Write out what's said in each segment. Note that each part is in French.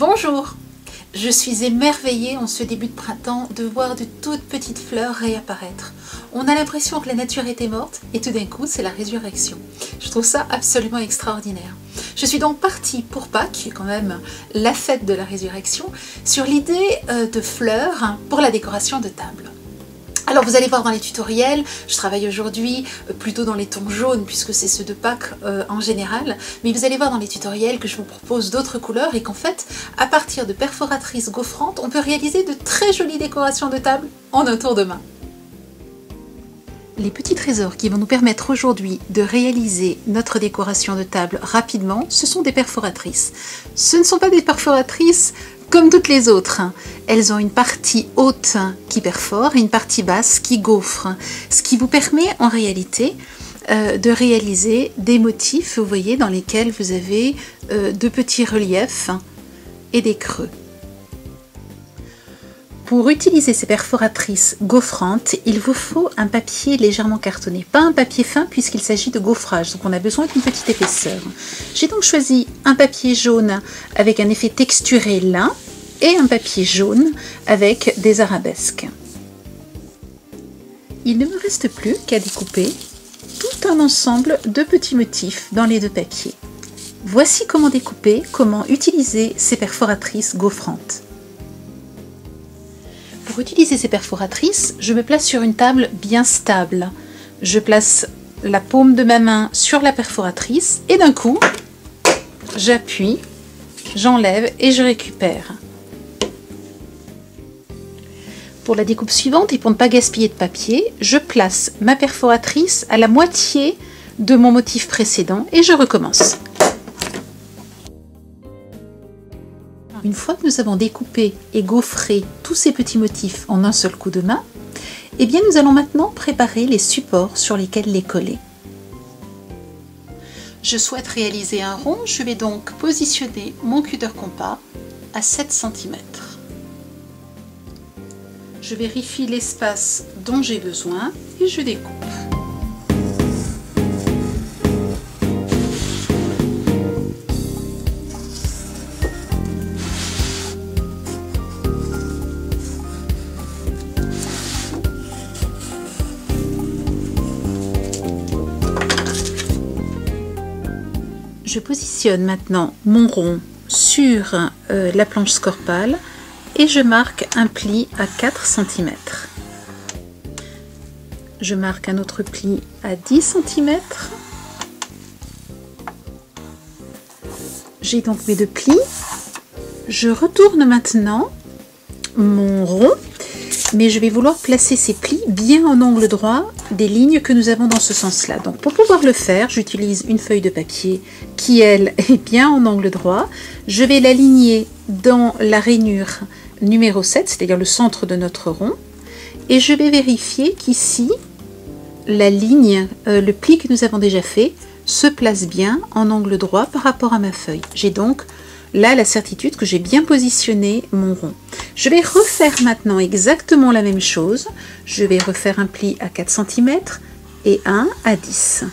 Bonjour, je suis émerveillée en ce début de printemps de voir de toutes petites fleurs réapparaître. On a l'impression que la nature était morte et tout d'un coup c'est la résurrection. Je trouve ça absolument extraordinaire. Je suis donc partie pour Pâques, qui est quand même la fête de la résurrection, sur l'idée de fleurs pour la décoration de table. Alors vous allez voir dans les tutoriels, je travaille aujourd'hui plutôt dans les tons jaunes puisque c'est ceux de Pâques en général, mais vous allez voir dans les tutoriels que je vous propose d'autres couleurs et qu'en fait, à partir de perforatrices gaufrantes, on peut réaliser de très jolies décorations de table en un tour de main. Les petits trésors qui vont nous permettre aujourd'hui de réaliser notre décoration de table rapidement, ce sont des perforatrices. Ce ne sont pas des perforatrices comme toutes les autres. Elles ont une partie haute qui perfore et une partie basse qui gaufre, ce qui vous permet en réalité de réaliser des motifs, vous voyez, dans lesquels vous avez de petits reliefs et des creux. Pour utiliser ces perforatrices gaufrantes, il vous faut un papier légèrement cartonné, pas un papier fin puisqu'il s'agit de gaufrage, donc on a besoin d'une petite épaisseur. J'ai donc choisi un papier jaune avec un effet texturé lin et un papier jaune avec des arabesques. Il ne me reste plus qu'à découper tout un ensemble de petits motifs dans les deux papiers. Voici comment découper, comment utiliser ces perforatrices gaufrantes. Pour utiliser ces perforatrices, je me place sur une table bien stable. Je place la paume de ma main sur la perforatrice et d'un coup, j'appuie, j'enlève et je récupère. Pour la découpe suivante et pour ne pas gaspiller de papier, je place ma perforatrice à la moitié de mon motif précédent et je recommence. Une fois que nous avons découpé et gaufré tous ces petits motifs en un seul coup de main, eh bien nous allons maintenant préparer les supports sur lesquels les coller. Je souhaite réaliser un rond, je vais donc positionner mon cutter compas à 7 cm. Je vérifie l'espace dont j'ai besoin et je découpe. Je positionne maintenant mon rond sur la planche scorpale et je marque un pli à 4 cm. Je marque un autre pli à 10 cm. J'ai donc mes deux plis. Je retourne maintenant mon rond, mais je vais vouloir placer ces plis bien en angle droit des lignes que nous avons dans ce sens-là. Donc pour pouvoir le faire, j'utilise une feuille de papier qui, elle, est bien en angle droit. Je vais l'aligner dans la rainure numéro 7, c'est-à-dire le centre de notre rond. Et je vais vérifier qu'ici, la ligne, le pli que nous avons déjà fait, se place bien en angle droit par rapport à ma feuille. J'ai donc là la certitude que j'ai bien positionné mon rond. Je vais refaire maintenant exactement la même chose. Je vais refaire un pli à 4 cm et un à 10.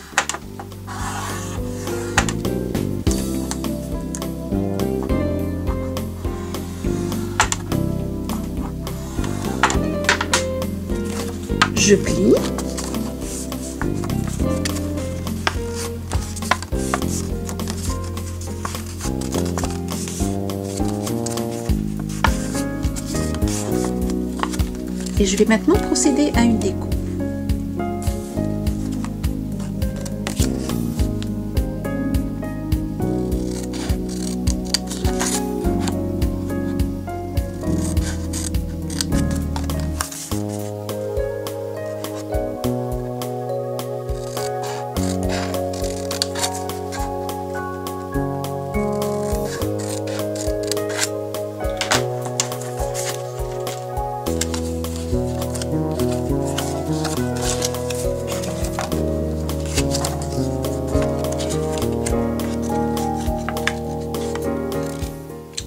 Je plie. Et je vais maintenant procéder à une découpe.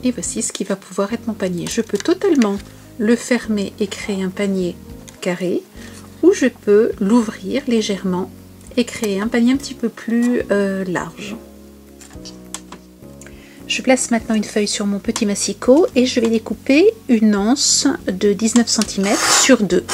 Et voici ce qui va pouvoir être mon panier. Je peux totalement le fermer et créer un panier carré, ou je peux l'ouvrir légèrement et créer un panier un petit peu plus large. Je Je place maintenant une feuille sur mon petit massicot et je vais découper une anse de 19 cm sur 2.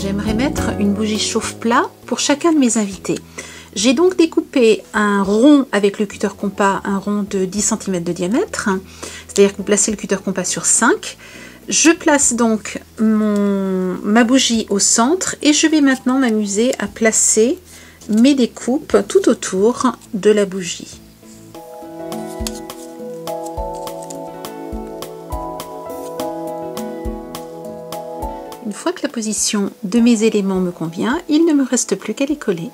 J'aimerais mettre une bougie chauffe-plat pour chacun de mes invités. J'ai donc découpé un rond avec le cutter compas, un rond de 10 cm de diamètre. C'est-à-dire que vous placez le cutter compas sur 5. Je place donc ma bougie au centre et je vais maintenant m'amuser à placer mes découpes tout autour de la bougie. Une fois que la position de mes éléments me convient, il ne me reste plus qu'à les coller.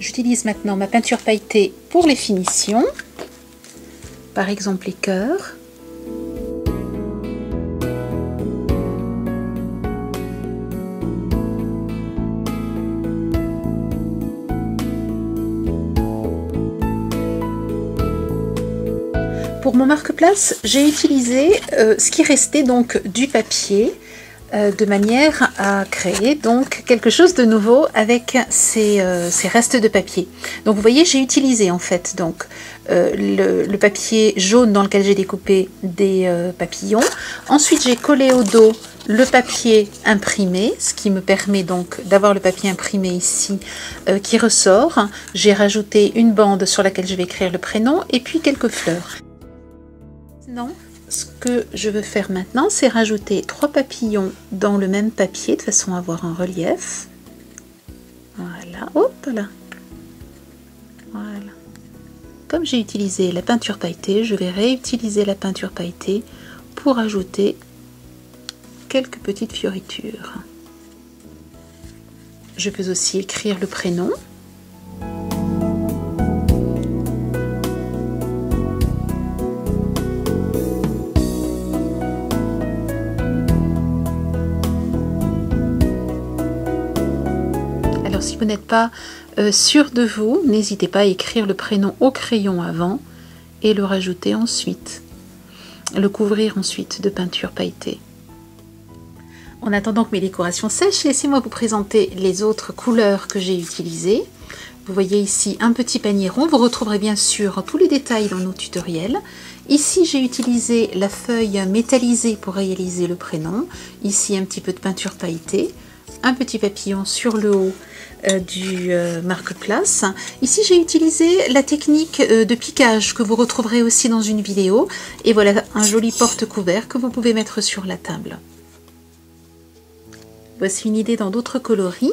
J'utilise maintenant ma peinture pailletée pour les finitions, par exemple les cœurs. Pour mon marque-place, j'ai utilisé ce qui restait donc du papier de manière à créer donc quelque chose de nouveau avec ces restes de papier. Donc vous voyez, j'ai utilisé en fait donc le papier jaune dans lequel j'ai découpé des papillons. Ensuite, j'ai collé au dos le papier imprimé, ce qui me permet donc d'avoir le papier imprimé ici qui ressort. J'ai rajouté une bande sur laquelle je vais écrire le prénom et puis quelques fleurs. Non. Ce que je veux faire maintenant, c'est rajouter 3 papillons dans le même papier, de façon à avoir un relief. Voilà, hop là. Voilà. Comme j'ai utilisé la peinture pailletée, je vais réutiliser la peinture pailletée pour ajouter quelques petites fioritures. Je peux aussi écrire le prénom. n'êtes pas sûr de vous, n'hésitez pas à écrire le prénom au crayon avant et le rajouter ensuite, le couvrir ensuite de peinture pailletée. En attendant que mes décorations sèchent, laissez-moi vous présenter les autres couleurs que j'ai utilisées. Vous voyez ici un petit panier rond, vous retrouverez bien sûr tous les détails dans nos tutoriels. Ici j'ai utilisé la feuille métallisée pour réaliser le prénom, ici un petit peu de peinture pailletée, un petit papillon sur le haut du marque-place. Ici j'ai utilisé la technique de piquage que vous retrouverez aussi dans une vidéo, et voilà un joli porte-couvert que vous pouvez mettre sur la table. Voici une idée dans d'autres coloris.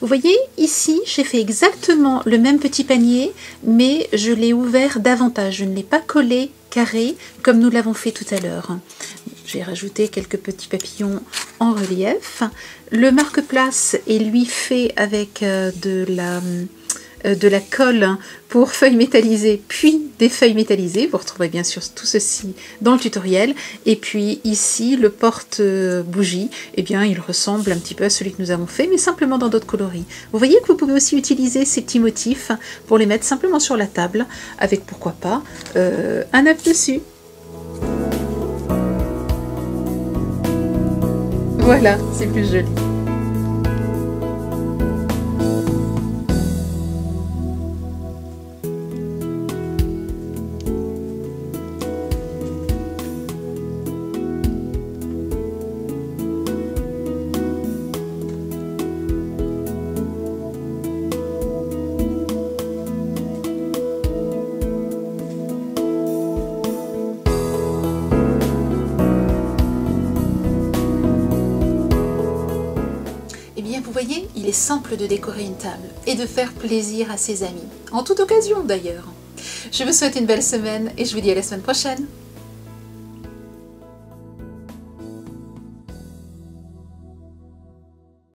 Vous voyez ici j'ai fait exactement le même petit panier, mais je l'ai ouvert davantage, je ne l'ai pas collé carré comme nous l'avons fait tout à l'heure. J'ai rajouté quelques petits papillons en relief. Le marque-place est lui fait avec de la colle pour feuilles métallisées, puis des feuilles métallisées. Vous retrouverez bien sûr tout ceci dans le tutoriel. Et puis ici, le porte-bougie, eh bien, il ressemble un petit peu à celui que nous avons fait, mais simplement dans d'autres coloris. Vous voyez que vous pouvez aussi utiliser ces petits motifs pour les mettre simplement sur la table, avec pourquoi pas un œuf dessus. Voilà, c'est plus joli. Il est simple de décorer une table et de faire plaisir à ses amis, en toute occasion d'ailleurs. Je vous souhaite une belle semaine et je vous dis à la semaine prochaine.